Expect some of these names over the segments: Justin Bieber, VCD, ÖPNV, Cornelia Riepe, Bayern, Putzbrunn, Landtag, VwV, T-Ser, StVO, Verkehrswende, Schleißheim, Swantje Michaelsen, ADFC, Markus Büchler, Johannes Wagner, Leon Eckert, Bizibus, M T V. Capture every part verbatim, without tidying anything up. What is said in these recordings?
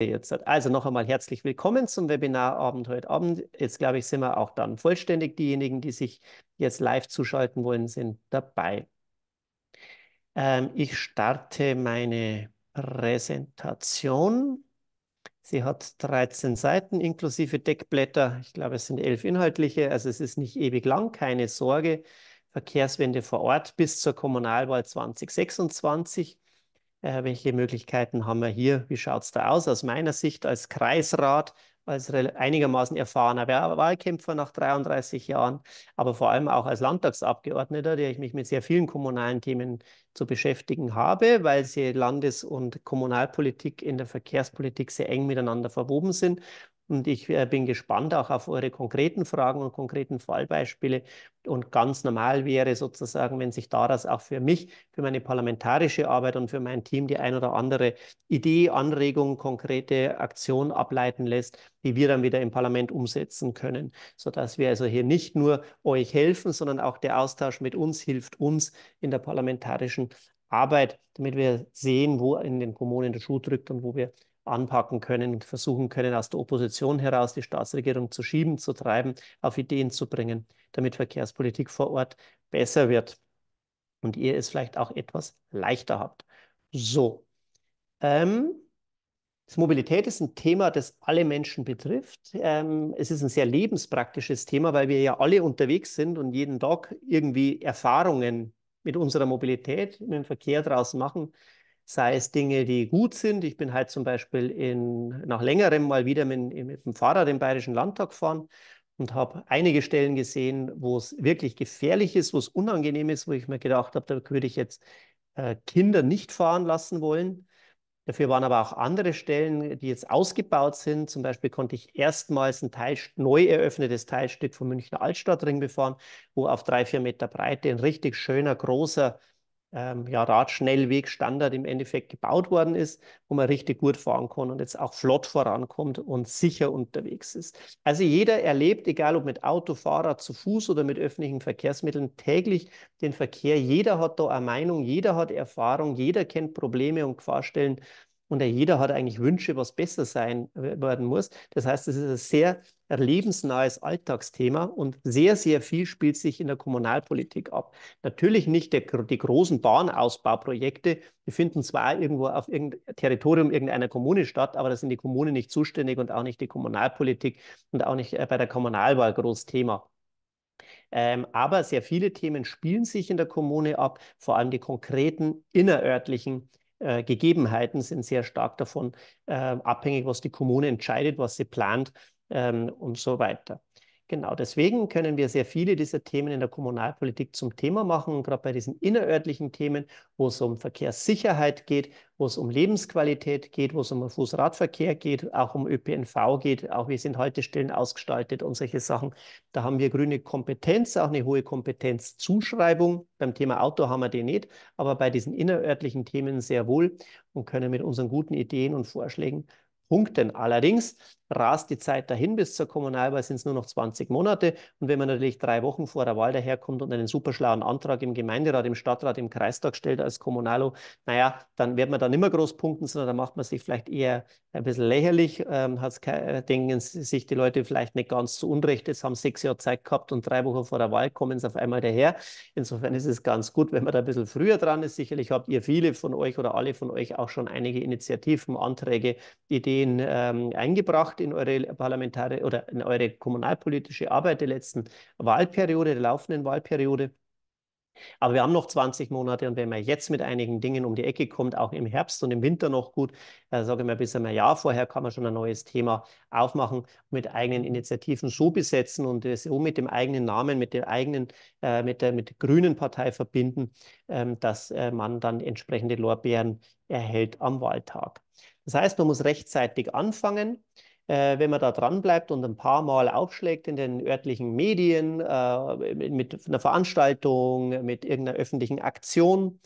Jetzt. Also noch einmal herzlich willkommen zum Webinarabend heute Abend. Jetzt glaube ich, sind wir auch dann vollständig. Diejenigen, die sich jetzt live zuschalten wollen, sind dabei. Ähm, ich starte meine Präsentation. Sie hat dreizehn Seiten inklusive Deckblätter. Ich glaube, es sind elf inhaltliche, also es ist nicht ewig lang, keine Sorge. Verkehrswende vor Ort bis zur Kommunalwahl zwanzig sechsundzwanzig. Äh, welche Möglichkeiten haben wir hier? Wie schaut es da aus? Aus meiner Sicht als Kreisrat, als einigermaßen erfahrener Wahlkämpfer nach dreiunddreißig Jahren, aber vor allem auch als Landtagsabgeordneter, der ich mich mit sehr vielen kommunalen Themen zu beschäftigen habe, weil sie Landes- und Kommunalpolitik in der Verkehrspolitik sehr eng miteinander verwoben sind. Und ich äh, bin gespannt auch auf eure konkreten Fragen und konkreten Fallbeispiele. Und ganz normal wäre sozusagen, wenn sich daraus auch für mich, für meine parlamentarische Arbeit und für mein Team die ein oder andere Idee, Anregung, konkrete Aktion ableiten lässt, die wir dann wieder im Parlament umsetzen können. Sodass wir also hier nicht nur euch helfen, sondern auch der Austausch mit uns hilft uns in der parlamentarischen Arbeit, damit wir sehen, wo in den Kommunen der Schuh drückt und wo wir anpacken können, versuchen können, aus der Opposition heraus die Staatsregierung zu schieben, zu treiben, auf Ideen zu bringen, damit Verkehrspolitik vor Ort besser wird und ihr es vielleicht auch etwas leichter habt. So, ähm, das Mobilität ist ein Thema, das alle Menschen betrifft. Ähm, es ist ein sehr lebenspraktisches Thema, weil wir ja alle unterwegs sind und jeden Tag irgendwie Erfahrungen mit unserer Mobilität, mit dem Verkehr draußen machen. Sei es Dinge, die gut sind. Ich bin halt zum Beispiel in, nach längerem mal wieder mit, mit dem Fahrrad im Bayerischen Landtag gefahren und habe einige Stellen gesehen, wo es wirklich gefährlich ist, wo es unangenehm ist, wo ich mir gedacht habe, da würde ich jetzt äh, Kinder nicht fahren lassen wollen. Dafür waren aber auch andere Stellen, die jetzt ausgebaut sind. Zum Beispiel konnte ich erstmals ein Teil, neu eröffnetes Teilstück vom Münchner Altstadtring befahren, wo auf drei, vier Meter Breite ein richtig schöner, großer, Ähm, ja, Radschnellweg Standard im Endeffekt gebaut worden ist, wo man richtig gut fahren kann und jetzt auch flott vorankommt und sicher unterwegs ist. Also jeder erlebt, egal ob mit Auto, Fahrrad, zu Fuß oder mit öffentlichen Verkehrsmitteln, täglich den Verkehr. Jeder hat da eine Meinung, jeder hat Erfahrung, jeder kennt Probleme und Gefahrstellen und jeder hat eigentlich Wünsche, was besser sein werden muss. Das heißt, es ist ein sehr lebensnahes Alltagsthema und sehr, sehr viel spielt sich in der Kommunalpolitik ab. Natürlich nicht der, die großen Bahnausbauprojekte, die finden zwar irgendwo auf irgendeinem Territorium irgendeiner Kommune statt, aber da sind die Kommunen nicht zuständig und auch nicht die Kommunalpolitik und auch nicht bei der Kommunalwahl groß Thema. Ähm, aber sehr viele Themen spielen sich in der Kommune ab, vor allem die konkreten innerörtlichen Äh, Gegebenheiten sind sehr stark davon äh, abhängig, was die Kommune entscheidet, was sie plant ähm, und so weiter. Genau, deswegen können wir sehr viele dieser Themen in der Kommunalpolitik zum Thema machen. Und gerade bei diesen innerörtlichen Themen, wo es um Verkehrssicherheit geht, wo es um Lebensqualität geht, wo es um Fuß-Radverkehr geht, auch um Ö P N V geht, auch wie sind Haltestellen ausgestaltet und solche Sachen. Da haben wir grüne Kompetenz, auch eine hohe Kompetenzzuschreibung. Beim Thema Auto haben wir die nicht, aber bei diesen innerörtlichen Themen sehr wohl und können mit unseren guten Ideen und Vorschlägen punkten. Allerdings rast die Zeit dahin, bis zur Kommunalwahl sind es nur noch zwanzig Monate. Und wenn man natürlich drei Wochen vor der Wahl daherkommt und einen superschlauen Antrag im Gemeinderat, im Stadtrat, im Kreistag stellt als Kommunalo, naja, dann wird man da nicht mehr groß punkten, sondern da macht man sich vielleicht eher ein bisschen lächerlich. Ähm, hat's keine, denken sich die Leute vielleicht nicht ganz zu Unrecht, jetzt haben sechs Jahre Zeit gehabt und drei Wochen vor der Wahl kommen sie auf einmal daher. Insofern ist es ganz gut, wenn man da ein bisschen früher dran ist. Sicherlich habt ihr viele von euch oder alle von euch auch schon einige Initiativen, Anträge, Ideen ähm, eingebracht in eure parlamentarische oder in eure kommunalpolitische Arbeit der letzten Wahlperiode, der laufenden Wahlperiode. Aber wir haben noch zwanzig Monate und wenn man jetzt mit einigen Dingen um die Ecke kommt, auch im Herbst und im Winter noch gut, äh, sage ich mal, bis einem Jahr vorher kann man schon ein neues Thema aufmachen, mit eigenen Initiativen so besetzen und so mit dem eigenen Namen, mit der eigenen, äh, mit der, mit der grünen Partei verbinden, äh, dass äh, man dann entsprechende Lorbeeren erhält am Wahltag. Das heißt, man muss rechtzeitig anfangen. Wenn man da dran bleibt und ein paar Mal aufschlägt in den örtlichen Medien, äh, mit einer Veranstaltung, mit irgendeiner öffentlichen Aktion,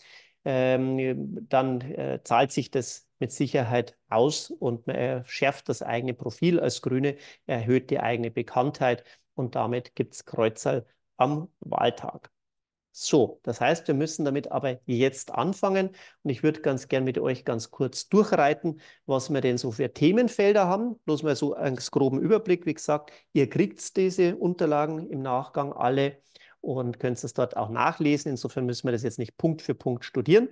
ähm, dann äh, zahlt sich das mit Sicherheit aus und man äh, schärft das eigene Profil als Grüne, erhöht die eigene Bekanntheit und damit gibt es Kreuzerl am Wahltag. So, das heißt, wir müssen damit aber jetzt anfangen und ich würde ganz gern mit euch ganz kurz durchreiten, was wir denn so für Themenfelder haben. Bloß mal so einen groben Überblick. Wie gesagt, ihr kriegt diese Unterlagen im Nachgang alle und könnt es dort auch nachlesen. Insofern müssen wir das jetzt nicht Punkt für Punkt studieren.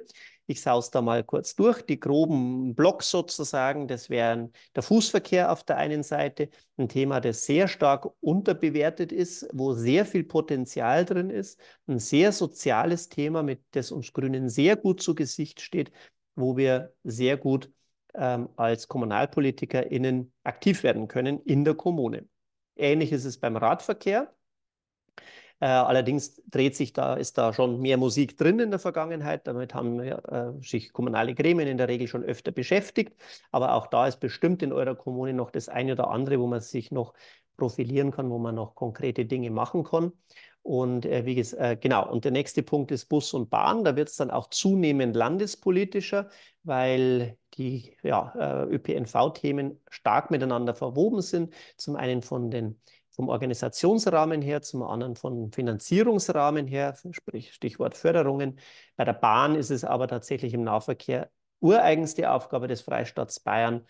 Ich saus da mal kurz durch. Die groben Blocks sozusagen, das wären der Fußverkehr auf der einen Seite, ein Thema, das sehr stark unterbewertet ist, wo sehr viel Potenzial drin ist, ein sehr soziales Thema, mit das uns Grünen sehr gut zu Gesicht steht, wo wir sehr gut ähm, als KommunalpolitikerInnen aktiv werden können in der Kommune. Ähnlich ist es beim Radverkehr. Allerdings dreht sich da, ist da schon mehr Musik drin in der Vergangenheit. Damit haben wir, äh, sich kommunale Gremien in der Regel schon öfter beschäftigt. Aber auch da ist bestimmt in eurer Kommune noch das eine oder andere, wo man sich noch profilieren kann, wo man noch konkrete Dinge machen kann. Und äh, wie gesagt, äh, genau. Und der nächste Punkt ist Bus und Bahn. Da wird es dann auch zunehmend landespolitischer, weil die ja, äh, Ö P N V-Themen stark miteinander verwoben sind. Zum einen von den vom Organisationsrahmen her, zum anderen vom Finanzierungsrahmen her, sprich Stichwort Förderungen. Bei der Bahn ist es aber tatsächlich im Nahverkehr ureigenste Aufgabe des Freistaats Bayern,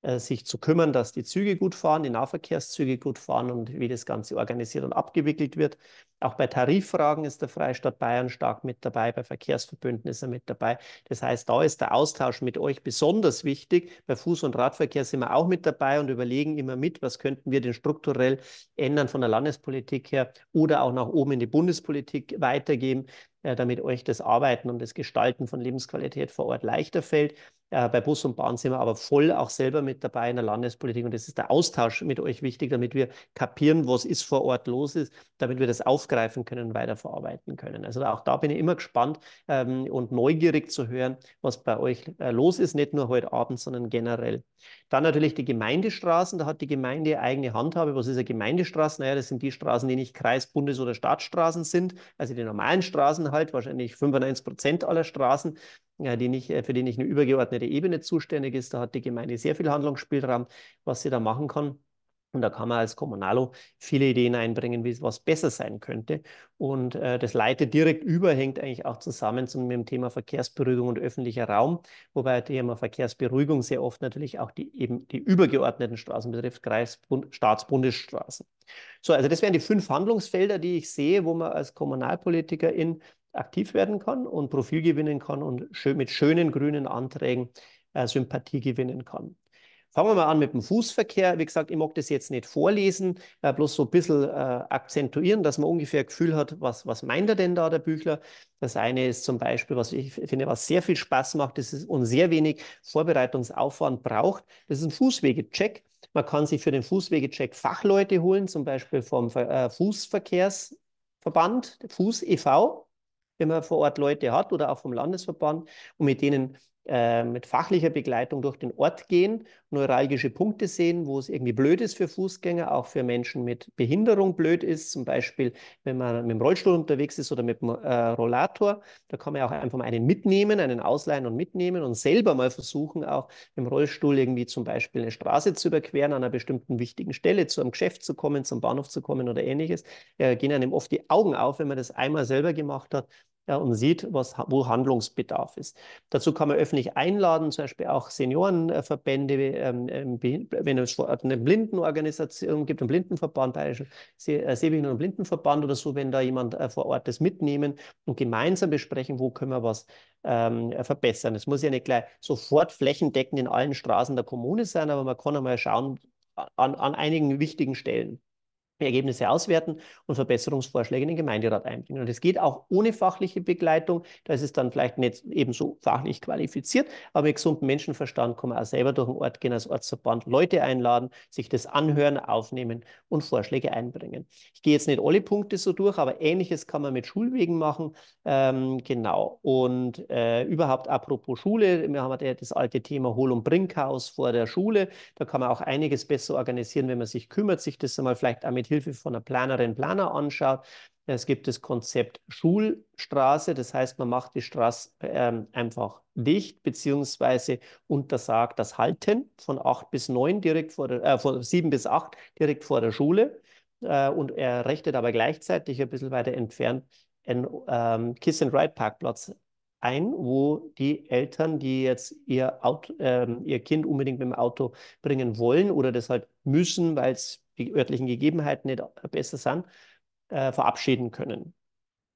äh, sich zu kümmern, dass die Züge gut fahren, die Nahverkehrszüge gut fahren und wie das Ganze organisiert und abgewickelt wird. Auch bei Tariffragen ist der Freistaat Bayern stark mit dabei, bei Verkehrsverbünden ist er mit dabei. Das heißt, da ist der Austausch mit euch besonders wichtig. Bei Fuß- und Radverkehr sind wir auch mit dabei und überlegen immer mit, was könnten wir denn strukturell ändern von der Landespolitik her oder auch nach oben in die Bundespolitik weitergeben, äh, damit euch das Arbeiten und das Gestalten von Lebensqualität vor Ort leichter fällt. Äh, bei Bus und Bahn sind wir aber voll auch selber mit dabei in der Landespolitik und das ist der Austausch mit euch wichtig, damit wir kapieren, was ist vor Ort los ist, damit wir das aufgreifen können und weiterverarbeiten können. Also auch da bin ich immer gespannt ähm, und neugierig zu hören, was bei euch äh, los ist, nicht nur heute Abend, sondern generell. Dann natürlich die Gemeindestraßen, da hat die Gemeinde eigene Handhabe. Was ist eine Gemeindestraße? Naja, das sind die Straßen, die nicht Kreis-, Bundes- oder Staatsstraßen sind, also die normalen Straßen halt, wahrscheinlich fünfundneunzig Prozent aller Straßen, ja, die nicht, für die nicht eine übergeordnete Ebene zuständig ist. Da hat die Gemeinde sehr viel Handlungsspielraum, was sie da machen kann. Und da kann man als Kommunalo viele Ideen einbringen, wie es was besser sein könnte. Und äh, das leitet direkt über, hängt eigentlich auch zusammen zum, mit dem Thema Verkehrsberuhigung und öffentlicher Raum, wobei das Thema Verkehrsberuhigung sehr oft natürlich auch die, eben die übergeordneten Straßen betrifft, Kreis-, Staats-Bundesstraßen. So, also das wären die fünf Handlungsfelder, die ich sehe, wo man als Kommunalpolitikerin aktiv werden kann und Profil gewinnen kann und schön, mit schönen grünen Anträgen äh, Sympathie gewinnen kann. Fangen wir mal an mit dem Fußverkehr. Wie gesagt, ich mag das jetzt nicht vorlesen, äh, bloß so ein bisschen äh, akzentuieren, dass man ungefähr ein Gefühl hat, was, was meint er denn da, der Büchler? Das eine ist zum Beispiel, was ich finde, was sehr viel Spaß macht, das ist und sehr wenig Vorbereitungsaufwand braucht, das ist ein Fußwegecheck. Man kann sich für den Fußwegecheck Fachleute holen, zum Beispiel vom äh, Fußverkehrsverband, Fuß e V, wenn man vor Ort Leute hat oder auch vom Landesverband und mit denen mit fachlicher Begleitung durch den Ort gehen, neuralgische Punkte sehen, wo es irgendwie blöd ist für Fußgänger, auch für Menschen mit Behinderung blöd ist, zum Beispiel, wenn man mit dem Rollstuhl unterwegs ist oder mit dem äh, Rollator, da kann man auch einfach mal einen mitnehmen, einen ausleihen und mitnehmen und selber mal versuchen, auch im Rollstuhl irgendwie zum Beispiel eine Straße zu überqueren, an einer bestimmten wichtigen Stelle, zu einem Geschäft zu kommen, zum Bahnhof zu kommen oder ähnliches, äh, gehen einem oft die Augen auf, wenn man das einmal selber gemacht hat, ja, und sieht, was, wo Handlungsbedarf ist. Dazu kann man öffentlich einladen, zum Beispiel auch Seniorenverbände, ähm, wenn es eine Blindenorganisation gibt, einen Blindenverband, Bayerischen Sehbehinderten- und Blindenverband oder so, wenn da jemand äh, vor Ort das mitnehmen und gemeinsam besprechen, wo können wir was ähm, verbessern. Es muss ja nicht gleich sofort flächendeckend in allen Straßen der Kommune sein, aber man kann einmal schauen an, an einigen wichtigen Stellen. Ergebnisse auswerten und Verbesserungsvorschläge in den Gemeinderat einbringen. Und es geht auch ohne fachliche Begleitung. Da ist es dann vielleicht nicht ebenso fachlich qualifiziert, aber mit gesundem Menschenverstand kann man auch selber durch den Ort gehen, als Ortsverband Leute einladen, sich das anhören, aufnehmen und Vorschläge einbringen. Ich gehe jetzt nicht alle Punkte so durch, aber Ähnliches kann man mit Schulwegen machen. Ähm, genau. Und äh, überhaupt apropos Schule, wir haben ja das alte Thema Hol- und Bringchaos vor der Schule. Da kann man auch einiges besser organisieren, wenn man sich kümmert, sich das einmal vielleicht auch mit Hilfe von einer Planerin, Planer anschaut. Es gibt das Konzept Schulstraße, das heißt, man macht die Straße ähm, einfach dicht, beziehungsweise untersagt das Halten von acht bis neun, direkt vor der, äh, von sieben bis acht direkt vor der Schule äh, und errichtet aber gleichzeitig ein bisschen weiter entfernt einen ähm, Kiss-and-Ride-Parkplatz ein, wo die Eltern, die jetzt ihr, Auto, äh, ihr Kind unbedingt mit dem Auto bringen wollen oder das halt müssen, weil es die örtlichen Gegebenheiten nicht besser sind, äh, verabschieden können.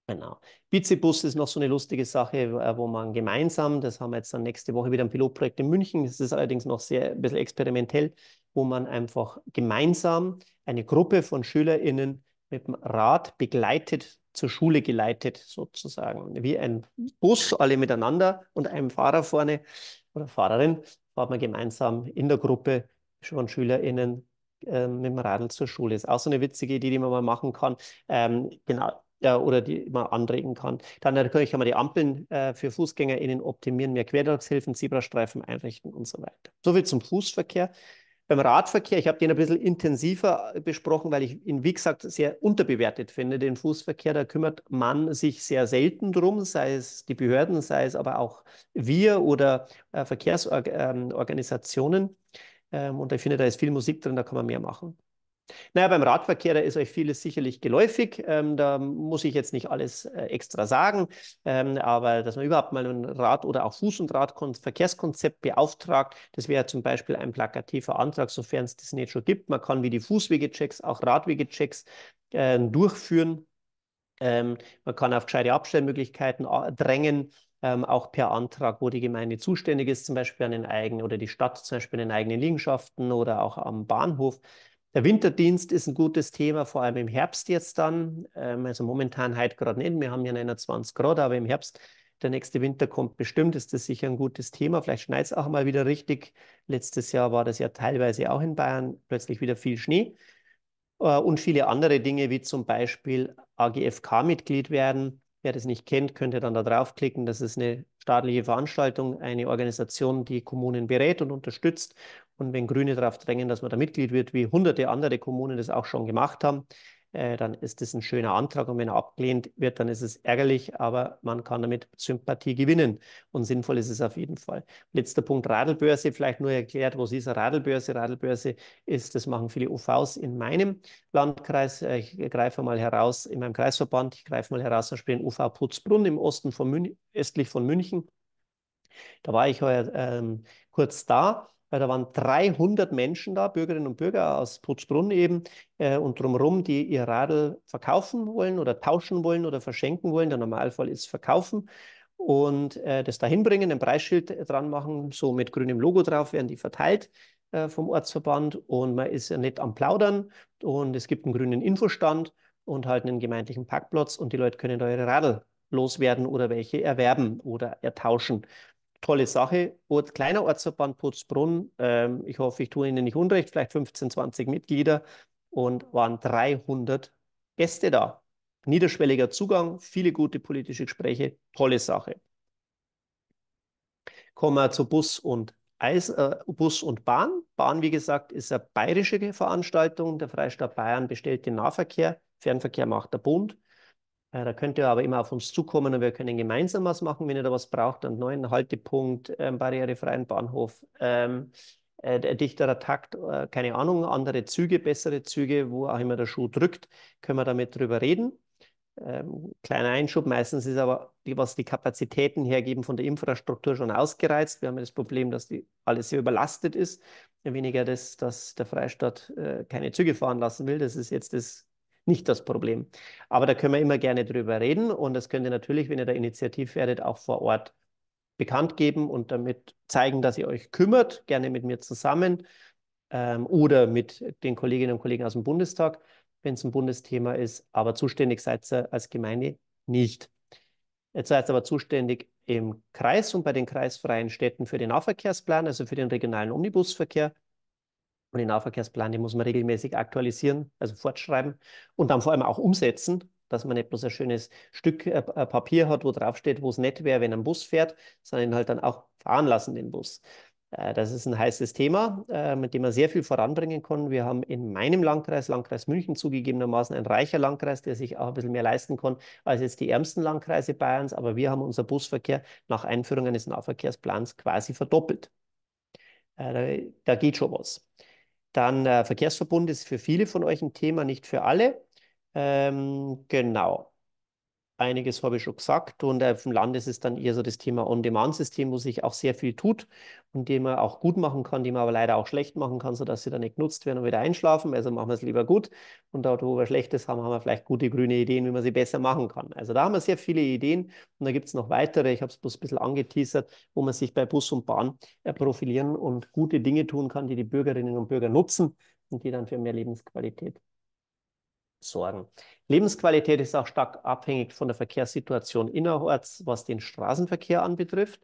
Genau. Bizibus ist noch so eine lustige Sache, wo man gemeinsam, das haben wir jetzt dann nächste Woche wieder ein Pilotprojekt in München, das ist allerdings noch sehr ein bisschen experimentell, wo man einfach gemeinsam eine Gruppe von SchülerInnen mit dem Rad begleitet, zur Schule geleitet sozusagen. Wie ein Bus, alle miteinander und einem Fahrer vorne oder Fahrerin, fahrt man gemeinsam in der Gruppe von SchülerInnen äh, mit dem Radl zur Schule. Ist auch so eine witzige Idee, die man mal machen kann. Ähm, genau. Ja, oder die man anregen kann. Dann natürlich kann man die Ampeln äh, für FußgängerInnen optimieren, mehr Querlaufhilfen, Zebrastreifen einrichten und so weiter. Soviel zum Fußverkehr. Beim Radverkehr, ich habe den ein bisschen intensiver besprochen, weil ich ihn, wie gesagt, sehr unterbewertet finde, den Fußverkehr. Da kümmert man sich sehr selten drum, sei es die Behörden, sei es aber auch wir oder äh, Verkehrsorganisationen. Ähm, und ich finde, da ist viel Musik drin, da kann man mehr machen. Naja, beim Radverkehr, da ist euch vieles sicherlich geläufig. Ähm, da muss ich jetzt nicht alles äh, extra sagen, ähm, aber dass man überhaupt mal ein Rad- oder auch Fuß- und Radverkehrskonzept beauftragt, das wäre zum Beispiel ein plakativer Antrag, sofern es das nicht schon gibt. Man kann wie die Fußwegechecks auch Radwegechecks äh, durchführen. Ähm, man kann auf gescheite Abstellmöglichkeiten drängen. Ähm, auch per Antrag, wo die Gemeinde zuständig ist, zum Beispiel an den eigenen oder die Stadt zum Beispiel an den eigenen Liegenschaften oder auch am Bahnhof. Der Winterdienst ist ein gutes Thema, vor allem im Herbst jetzt dann. Also momentan heute gerade nicht. Wir haben ja neunundzwanzig Grad, aber im Herbst, der nächste Winter kommt bestimmt, ist das sicher ein gutes Thema. Vielleicht schneit es auch mal wieder richtig. Letztes Jahr war das ja teilweise auch in Bayern plötzlich wieder viel Schnee. Und viele andere Dinge, wie zum Beispiel A G F K-Mitglied werden. Wer das nicht kennt, könnt ihr dann da draufklicken. Das ist eine staatliche Veranstaltung, eine Organisation, die Kommunen berät und unterstützt. Und wenn Grüne darauf drängen, dass man da Mitglied wird, wie hunderte andere Kommunen das auch schon gemacht haben, äh, dann ist das ein schöner Antrag. Und wenn er abgelehnt wird, dann ist es ärgerlich, aber man kann damit Sympathie gewinnen. Und sinnvoll ist es auf jeden Fall. Letzter Punkt, Radlbörse. Vielleicht nur erklärt, was ist eine Radlbörse? Radlbörse ist, das machen viele U Vs in meinem Landkreis. Ich greife mal heraus, in meinem Kreisverband, ich greife mal heraus, zum Beispiel den U V Putzbrunn im Osten von München, östlich von München. Da war ich heuer ähm, kurz da. Weil da waren dreihundert Menschen da, Bürgerinnen und Bürger aus Putzbrunn eben äh, und drumherum, die ihr Radl verkaufen wollen oder tauschen wollen oder verschenken wollen. Der Normalfall ist verkaufen und äh, das dahin bringen, ein Preisschild dran machen, so mit grünem Logo drauf, werden die verteilt äh, vom Ortsverband und man ist ja nicht am Plaudern und es gibt einen grünen Infostand und halt einen gemeindlichen Parkplatz und die Leute können da ihre Radl loswerden oder welche erwerben oder ertauschen. Tolle Sache. Ort, kleiner Ortsverband Putzbrunn. Ähm, ich hoffe, ich tue Ihnen nicht unrecht. Vielleicht fünfzehn, zwanzig Mitglieder und waren dreihundert Gäste da. Niederschwelliger Zugang, viele gute politische Gespräche. Tolle Sache. Kommen wir zu Bus und, Eis, äh, Bus und Bahn. Bahn, wie gesagt, ist eine bayerische Veranstaltung. Der Freistaat Bayern bestellt den Nahverkehr. Fernverkehr macht der Bund. Da könnt ihr aber immer auf uns zukommen und wir können gemeinsam was machen, wenn ihr da was braucht. Einen neuen Haltepunkt, ähm, barrierefreien Bahnhof, ähm, äh, dichterer Takt, äh, keine Ahnung, andere Züge, bessere Züge, wo auch immer der Schuh drückt, können wir damit drüber reden. Ähm, kleiner Einschub, meistens ist aber, was die Kapazitäten hergeben von der Infrastruktur schon ausgereizt. Wir haben ja das Problem, dass die alles sehr überlastet ist. Weniger das, dass der Freistaat äh, keine Züge fahren lassen will, das ist jetzt das nicht das Problem. Aber da können wir immer gerne drüber reden und das könnt ihr natürlich, wenn ihr da initiativ werdet, auch vor Ort bekannt geben und damit zeigen, dass ihr euch kümmert, gerne mit mir zusammen ähm, oder mit den Kolleginnen und Kollegen aus dem Bundestag, wenn es ein Bundesthema ist, aber zuständig seid ihr als Gemeinde nicht. Jetzt seid ihr aber zuständig im Kreis und bei den kreisfreien Städten für den Nahverkehrsplan, also für den regionalen Omnibusverkehr. Und den Nahverkehrsplan, den muss man regelmäßig aktualisieren, also fortschreiben und dann vor allem auch umsetzen, dass man nicht bloß ein schönes Stück äh, Papier hat, wo drauf steht, wo es nett wäre, wenn ein Bus fährt, sondern halt dann auch fahren lassen, den Bus. Äh, das ist ein heißes Thema, äh, mit dem man sehr viel voranbringen kann. Wir haben in meinem Landkreis, Landkreis München zugegebenermaßen, ein reicher Landkreis, der sich auch ein bisschen mehr leisten kann als jetzt die ärmsten Landkreise Bayerns, aber wir haben unser Busverkehr nach Einführung eines Nahverkehrsplans quasi verdoppelt. Äh, da, da geht schon was. Dann äh, Verkehrsverbund ist für viele von euch ein Thema, nicht für alle. Ähm, genau. Einiges habe ich schon gesagt, und auf dem Land ist es dann eher so das Thema On-Demand-System, wo sich auch sehr viel tut und die man auch gut machen kann, die man aber leider auch schlecht machen kann, sodass sie dann nicht genutzt werden und wieder einschlafen. Also machen wir es lieber gut, und dort, wo wir Schlechtes haben, haben wir vielleicht gute grüne Ideen, wie man sie besser machen kann. Also da haben wir sehr viele Ideen, und da gibt es noch weitere, ich habe es bloß ein bisschen angeteasert, wo man sich bei Bus und Bahn profilieren und gute Dinge tun kann, die die Bürgerinnen und Bürger nutzen und die dann für mehr Lebensqualität sorgen. Lebensqualität ist auch stark abhängig von der Verkehrssituation innerorts, was den Straßenverkehr anbetrifft.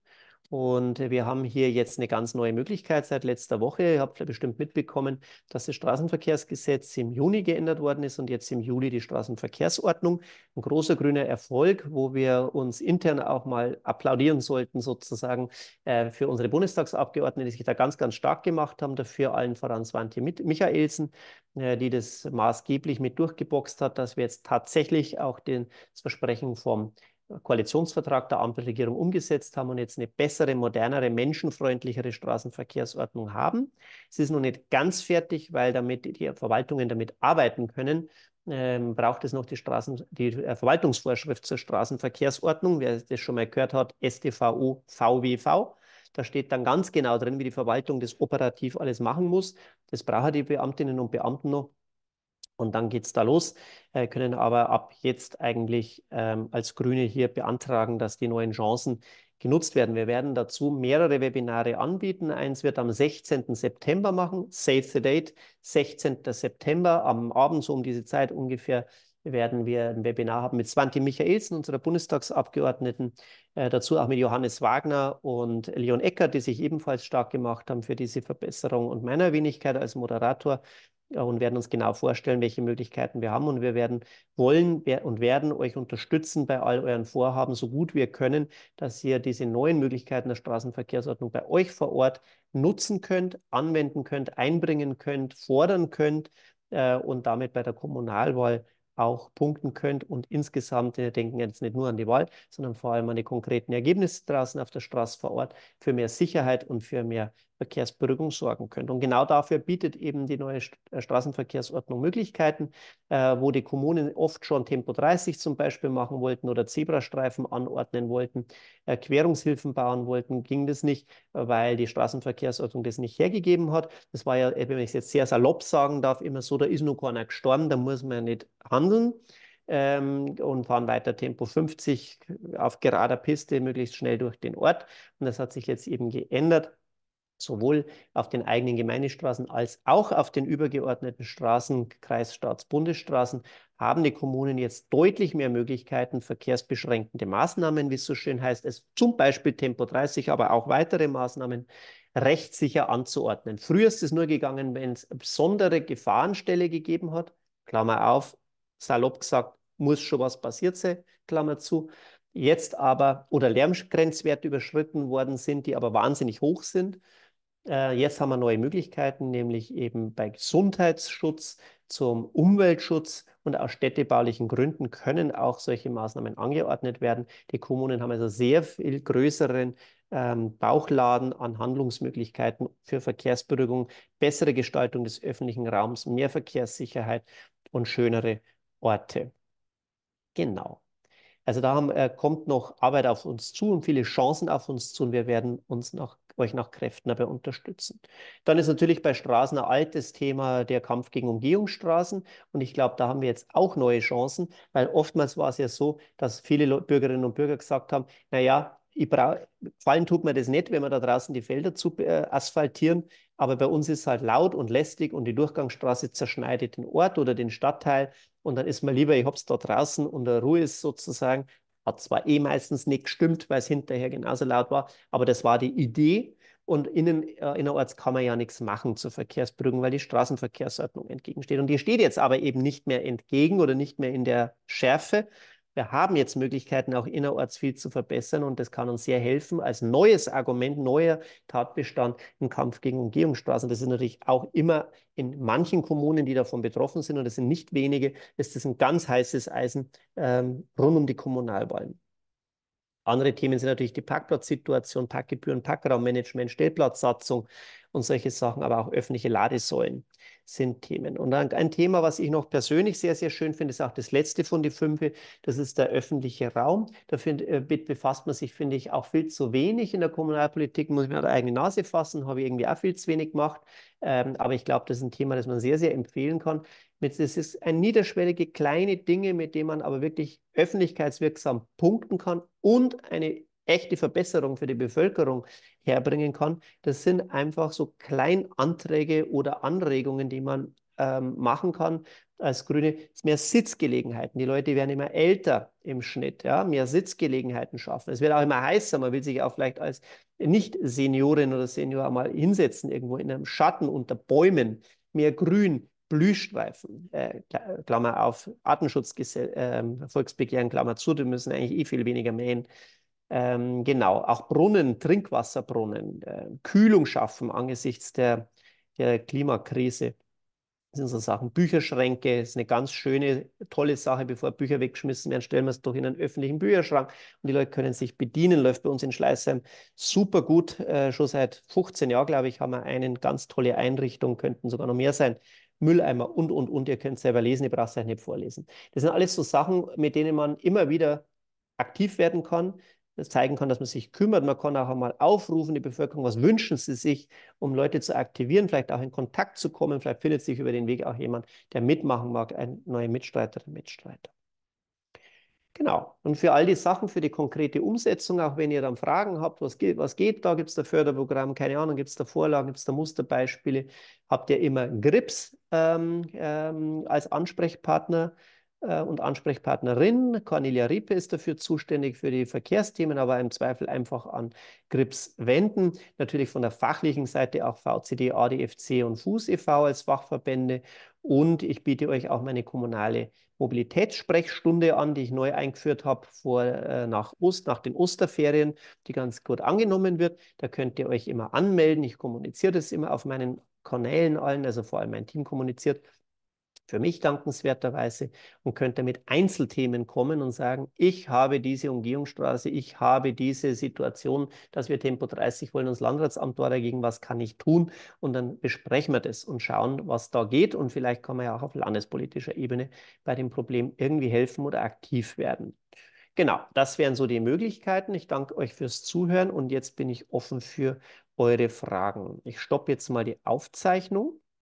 Und wir haben hier jetzt eine ganz neue Möglichkeit seit letzter Woche. Ihr habt bestimmt mitbekommen, dass das Straßenverkehrsgesetz im Juni geändert worden ist und jetzt im Juli die Straßenverkehrsordnung. Ein großer grüner Erfolg, wo wir uns intern auch mal applaudieren sollten sozusagen äh, für unsere Bundestagsabgeordneten, die sich da ganz, ganz stark gemacht haben. Dafür allen voran Swantje Michaelsen, äh, die das maßgeblich mit durchgeboxt hat, dass wir jetzt tatsächlich auch den, das Versprechen vom Koalitionsvertrag der Ampelregierung umgesetzt haben und jetzt eine bessere, modernere, menschenfreundlichere Straßenverkehrsordnung haben. Es ist noch nicht ganz fertig, weil damit die Verwaltungen damit arbeiten können, ähm, braucht es noch die, Straßen, die Verwaltungsvorschrift zur Straßenverkehrsordnung. Wer das schon mal gehört hat, S T V O, V W V. Da steht dann ganz genau drin, wie die Verwaltung das operativ alles machen muss. Das brauchen die Beamtinnen und Beamten noch. Und dann geht es da los, äh, können aber ab jetzt eigentlich ähm, als Grüne hier beantragen, dass die neuen Chancen genutzt werden. Wir werden dazu mehrere Webinare anbieten. Eins wird am sechzehnten September machen, Save the Date, sechzehnten September, am Abend so um diese Zeit ungefähr werden wir ein Webinar haben mit Swantje Michaelsen, unserer Bundestagsabgeordneten, äh, dazu auch mit Johannes Wagner und Leon Eckert, die sich ebenfalls stark gemacht haben für diese Verbesserung, und meiner Wenigkeit als Moderator, und werden uns genau vorstellen, welche Möglichkeiten wir haben, und wir werden wollen und werden euch unterstützen bei all euren Vorhaben, so gut wir können, dass ihr diese neuen Möglichkeiten der Straßenverkehrsordnung bei euch vor Ort nutzen könnt, anwenden könnt, einbringen könnt, fordern könnt äh, und damit bei der Kommunalwahl auch punkten könnt, und insgesamt, wir denken jetzt nicht nur an die Wahl, sondern vor allem an die konkreten Ergebnisse draußen auf der Straße vor Ort, für mehr Sicherheit und für mehr Verkehrsberuhigung sorgen könnt. Und genau dafür bietet eben die neue Straßenverkehrsordnung Möglichkeiten, äh, wo die Kommunen oft schon Tempo dreißig zum Beispiel machen wollten oder Zebrastreifen anordnen wollten, äh, Querungshilfen bauen wollten, ging das nicht, weil die Straßenverkehrsordnung das nicht hergegeben hat. Das war ja, wenn ich es jetzt sehr salopp sagen darf, immer so, da ist noch keiner gestorben, da muss man ja nicht handeln. Und fahren weiter Tempo fünfzig auf gerader Piste möglichst schnell durch den Ort. Und das hat sich jetzt eben geändert, sowohl auf den eigenen Gemeindestraßen als auch auf den übergeordneten Straßen, Kreis-, Staats-, Bundesstraßen, haben die Kommunen jetzt deutlich mehr Möglichkeiten, verkehrsbeschränkende Maßnahmen, wie es so schön heißt, es zum Beispiel Tempo dreißig, aber auch weitere Maßnahmen rechtssicher anzuordnen. Früher ist es nur gegangen, wenn es eine besondere Gefahrenstelle gegeben hat, Klammer auf, salopp gesagt, muss schon was passiert sein, Klammer zu. Jetzt aber, oder Lärmgrenzwerte überschritten worden sind, die aber wahnsinnig hoch sind. Äh, jetzt haben wir neue Möglichkeiten, nämlich eben bei Gesundheitsschutz, zum Umweltschutz, und aus städtebaulichen Gründen können auch solche Maßnahmen angeordnet werden. Die Kommunen haben also sehr viel größeren ähm, Bauchladen an Handlungsmöglichkeiten für Verkehrsberuhigung, bessere Gestaltung des öffentlichen Raums, mehr Verkehrssicherheit und schönere Orte. Genau. Also da haben, äh, kommt noch Arbeit auf uns zu und viele Chancen auf uns zu, und wir werden uns nach, euch nach Kräften dabei unterstützen. Dann ist natürlich bei Straßen ein altes Thema der Kampf gegen Umgehungsstraßen, und ich glaube, da haben wir jetzt auch neue Chancen, weil oftmals war es ja so, dass viele Bürgerinnen und Bürger gesagt haben, naja, ich brauch, gefallen tut mir das nicht, wenn wir da draußen die Felder zu äh, asphaltieren, aber bei uns ist es halt laut und lästig und die Durchgangsstraße zerschneidet den Ort oder den Stadtteil, und dann ist mir lieber, ich hab's da draußen und der Ruhe ist sozusagen. Hat zwar eh meistens nicht gestimmt, weil es hinterher genauso laut war, aber das war die Idee, und innen, äh, innerorts kann man ja nichts machen zur Verkehrsberuhigung, weil die Straßenverkehrsordnung entgegensteht, und die steht jetzt aber eben nicht mehr entgegen oder nicht mehr in der Schärfe. Wir haben jetzt Möglichkeiten, auch innerorts viel zu verbessern, und das kann uns sehr helfen als neues Argument, neuer Tatbestand im Kampf gegen Umgehungsstraßen. Das ist natürlich auch immer in manchen Kommunen, die davon betroffen sind, und das sind nicht wenige, ist das ein ganz heißes Eisen ähm, rund um die Kommunalwahlen. Andere Themen sind natürlich die Parkplatzsituation, Parkgebühren, Parkraummanagement, Stellplatzsatzung und solche Sachen, aber auch öffentliche Ladesäulen sind Themen. Und dann ein Thema, was ich noch persönlich sehr, sehr schön finde, ist auch das letzte von den fünf, das ist der öffentliche Raum. Da find, äh, befasst man sich, finde ich, auch viel zu wenig in der Kommunalpolitik, muss ich mir an der eigenen Nase fassen, habe ich irgendwie auch viel zu wenig gemacht. Ähm, aber ich glaube, das ist ein Thema, das man sehr, sehr empfehlen kann. Es ist ein niederschwellige kleine Dinge, mit denen man aber wirklich öffentlichkeitswirksam punkten kann und eine echte Verbesserung für die Bevölkerung herbringen kann. Das sind einfach so Kleinanträge oder Anregungen, die man ähm, machen kann als Grüne. Es ist mehr Sitzgelegenheiten. Die Leute werden immer älter im Schnitt, ja? Mehr Sitzgelegenheiten schaffen. Es wird auch immer heißer. Man will sich auch vielleicht als Nicht-Seniorin oder Senior mal hinsetzen, irgendwo in einem Schatten unter Bäumen, mehr Grün. Blühstreifen, äh, Klammer auf, Artenschutzgesetz, äh, Volksbegehren, Klammer zu, die müssen eigentlich eh viel weniger mähen. Ähm, genau, auch Brunnen, Trinkwasserbrunnen, äh, Kühlung schaffen angesichts der, der Klimakrise. Das sind so Sachen. Bücherschränke ist eine ganz schöne, tolle Sache. Bevor Bücher weggeschmissen werden, stellen wir es doch in einen öffentlichen Bücherschrank und die Leute können sich bedienen. Läuft bei uns in Schleißheim super gut. Äh, schon seit fünfzehn Jahren, glaube ich, haben wir eine ganz tolle Einrichtung, könnten sogar noch mehr sein. Mülleimer und, und, und. Ihr könnt es selber lesen, ihr braucht es euch nicht vorlesen. Das sind alles so Sachen, mit denen man immer wieder aktiv werden kann, das zeigen kann, dass man sich kümmert. Man kann auch einmal aufrufen, die Bevölkerung, was wünschen sie sich, um Leute zu aktivieren, vielleicht auch in Kontakt zu kommen. Vielleicht findet sich über den Weg auch jemand, der mitmachen mag, eine neue Mitstreiterin, Mitstreiter. Genau. Und für all die Sachen, für die konkrete Umsetzung, auch wenn ihr dann Fragen habt, was geht, was geht da, gibt es da Förderprogramm, keine Ahnung, gibt es da Vorlagen, gibt es da Musterbeispiele, habt ihr immer Grips ähm, ähm, als Ansprechpartner äh, und Ansprechpartnerin. Cornelia Riepe ist dafür zuständig für die Verkehrsthemen, aber im Zweifel einfach an Grips wenden. Natürlich von der fachlichen Seite auch V C D, A D F C und Fuß e V als Fachverbände. Und ich biete euch auch meine kommunale Mobilitätssprechstunde an, die ich neu eingeführt habe vor, äh, nach, Ost, nach den Osterferien, die ganz gut angenommen wird. Da könnt ihr euch immer anmelden. Ich kommuniziere das immer auf meinen Kanälen allen, also vor allem mein Team kommuniziert. Für mich dankenswerterweise und könnt damit Einzelthemen kommen und sagen, ich habe diese Umgehungsstraße, ich habe diese Situation, dass wir Tempo dreißig wollen, uns Landratsamt war dagegen, was kann ich tun? Und dann besprechen wir das und schauen, was da geht und vielleicht kann man ja auch auf landespolitischer Ebene bei dem Problem irgendwie helfen oder aktiv werden. Genau, das wären so die Möglichkeiten. Ich danke euch fürs Zuhören und jetzt bin ich offen für eure Fragen. Ich stoppe jetzt mal die Aufzeichnung.